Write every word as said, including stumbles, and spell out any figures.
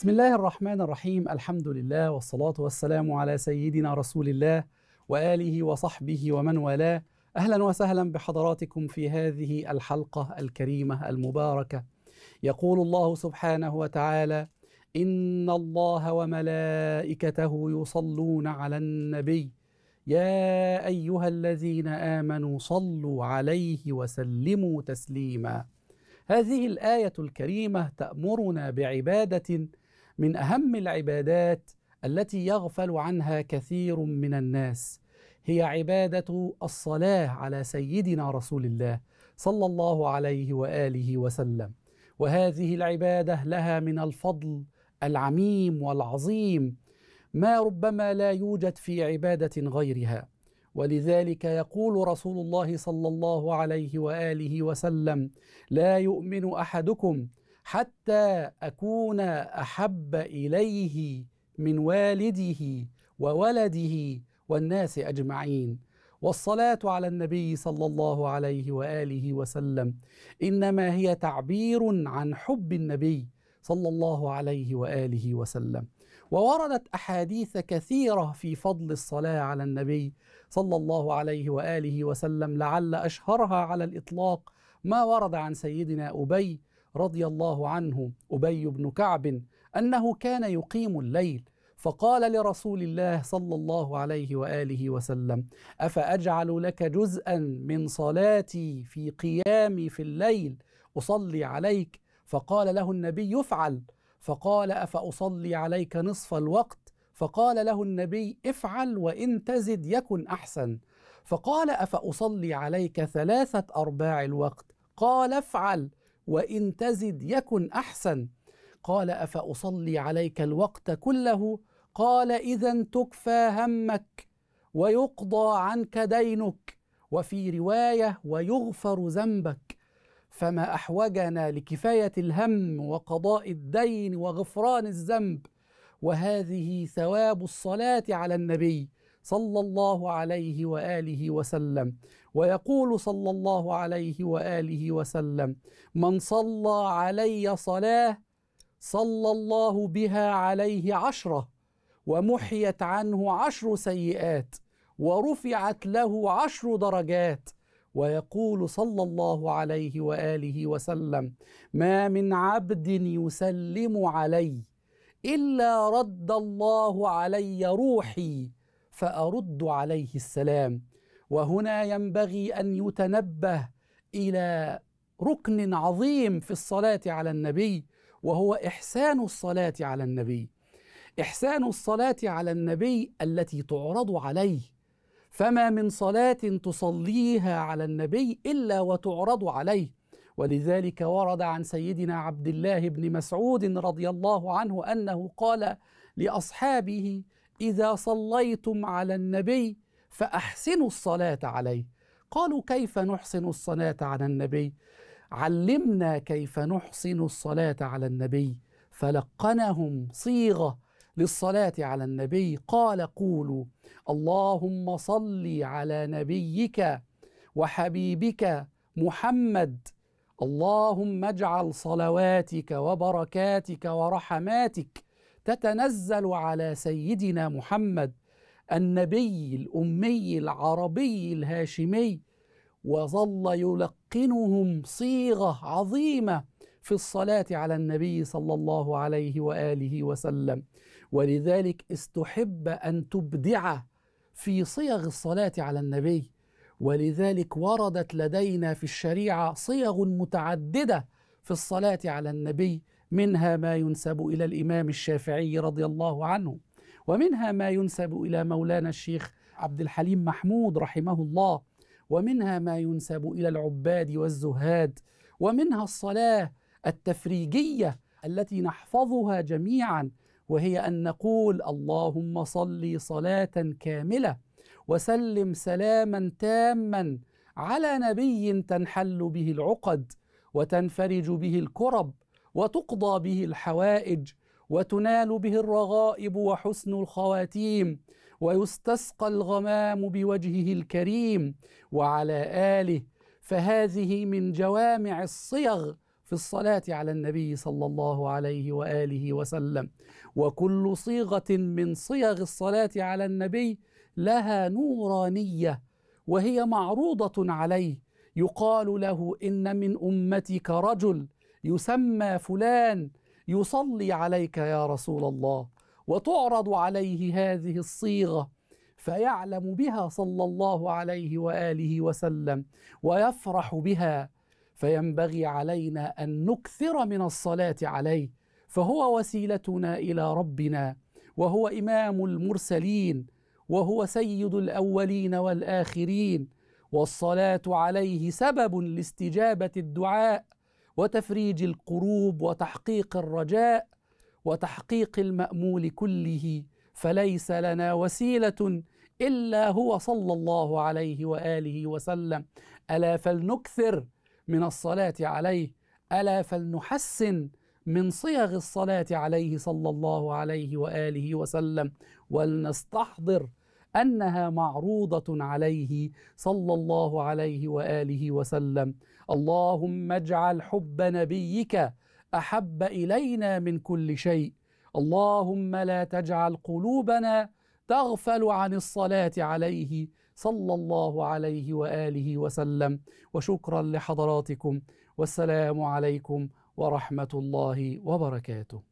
بسم الله الرحمن الرحيم. الحمد لله والصلاة والسلام على سيدنا رسول الله وآله وصحبه ومن والاه. أهلا وسهلا بحضراتكم في هذه الحلقة الكريمة المباركة. يقول الله سبحانه وتعالى: إن الله وملائكته يصلون على النبي يا أيها الذين آمنوا صلوا عليه وسلموا تسليما. هذه الآية الكريمة تأمرنا بعبادة من أهم العبادات التي يغفل عنها كثير من الناس، هي عبادة الصلاة على سيدنا رسول الله صلى الله عليه وآله وسلم. وهذه العبادة لها من الفضل العميم والعظيم ما ربما لا يوجد في عبادة غيرها، ولذلك يقول رسول الله صلى الله عليه وآله وسلم: لا يؤمن أحدكم حتى أكون أحب إليه من والده وولده والناس أجمعين. والصلاة على النبي صلى الله عليه وآله وسلم إنما هي تعبير عن حب النبي صلى الله عليه وآله وسلم. ووردت أحاديث كثيرة في فضل الصلاة على النبي صلى الله عليه وآله وسلم، لعل أشهرها على الإطلاق ما ورد عن سيدنا أبي رضي الله عنه، أبي بن كعب، أنه كان يقيم الليل فقال لرسول الله صلى الله عليه وآله وسلم: أفأجعل لك جزءا من صلاتي في قيامي في الليل أصلي عليك؟ فقال له النبي: افعل. فقال: أفأصلي عليك نصف الوقت؟ فقال له النبي: افعل وإن تزد يكن أحسن. فقال: أفأصلي عليك ثلاثة أرباع الوقت؟ قال: افعل وإن تزد يكن أحسن. قال: أفأصلي عليك الوقت كله؟ قال: إذن تكفى همك ويقضى عنك دينك، وفي رواية: ويغفر ذنبك. فما أحوجنا لكفاية الهم وقضاء الدين وغفران الذنب، وهذه ثواب الصلاة على النبي صلى الله عليه وآله وسلم. ويقول صلى الله عليه وآله وسلم: من صلى علي صلاة صلى الله بها عليه عشرة، ومحيت عنه عشر سيئات، ورفعت له عشر درجات. ويقول صلى الله عليه وآله وسلم: ما من عبد يسلم علي إلا رد الله علي روحي فأرد عليه السلام. وهنا ينبغي أن يتنبه إلى ركن عظيم في الصلاة على النبي، وهو إحسان الصلاة على النبي، إحسان الصلاة على النبي التي تعرض عليه. فما من صلاة تصليها على النبي إلا وتعرض عليه. ولذلك ورد عن سيدنا عبد الله بن مسعود رضي الله عنه أنه قال لأصحابه: إذا صليتم على النبي فأحسنوا الصلاة عليه. قالوا: كيف نحسن الصلاة على النبي؟ علمنا كيف نحسن الصلاة على النبي. فلقنهم صيغة للصلاة على النبي، قال: قولوا اللهم صل على نبيك وحبيبك محمد، اللهم اجعل صلواتك وبركاتك ورحماتك تتنزل على سيدنا محمد النبي الأمي العربي الهاشمي. وظل يلقنهم صيغة عظيمة في الصلاة على النبي صلى الله عليه وآله وسلم. ولذلك استحب أن تبدع في صيغ الصلاة على النبي، ولذلك وردت لدينا في الشريعة صيغ متعددة في الصلاة على النبي، منها ما ينسب إلى الإمام الشافعي رضي الله عنه، ومنها ما ينسب إلى مولانا الشيخ عبد الحليم محمود رحمه الله، ومنها ما ينسب إلى العباد والزهاد، ومنها الصلاة التفريجية التي نحفظها جميعا، وهي أن نقول: اللهم صل صلاة كاملة وسلم سلاما تاما على نبي تنحل به العقد وتنفرج به الكرب وتقضى به الحوائج وتنال به الرغائب وحسن الخواتيم ويستسقى الغمام بوجهه الكريم وعلى آله. فهذه من جوامع الصيغ في الصلاة على النبي صلى الله عليه وآله وسلم. وكل صيغة من صيغ الصلاة على النبي لها نورانية وهي معروضة عليه، يقال له إن من أمتك رجل يسمى فلان يصلي عليك يا رسول الله، وتعرض عليه هذه الصيغة فيعلم بها صلى الله عليه وآله وسلم ويفرح بها. فينبغي علينا أن نكثر من الصلاة عليه، فهو وسيلتنا إلى ربنا، وهو إمام المرسلين، وهو سيد الأولين والآخرين، والصلاة عليه سبب لاستجابة الدعاء وتفريج الكروب وتحقيق الرجاء وتحقيق المأمول كله، فليس لنا وسيلة إلا هو صلى الله عليه وآله وسلم. ألا فلنكثر من الصلاة عليه، ألا فلنحسن من صيغ الصلاة عليه صلى الله عليه وآله وسلم، ولنستحضر أنها معروضة عليه صلى الله عليه وآله وسلم. اللهم اجعل حب نبيك أحب إلينا من كل شيء، اللهم لا تجعل قلوبنا تغفل عن الصلاة عليه صلى الله عليه وآله وسلم. وشكرا لحضراتكم، والسلام عليكم ورحمة الله وبركاته.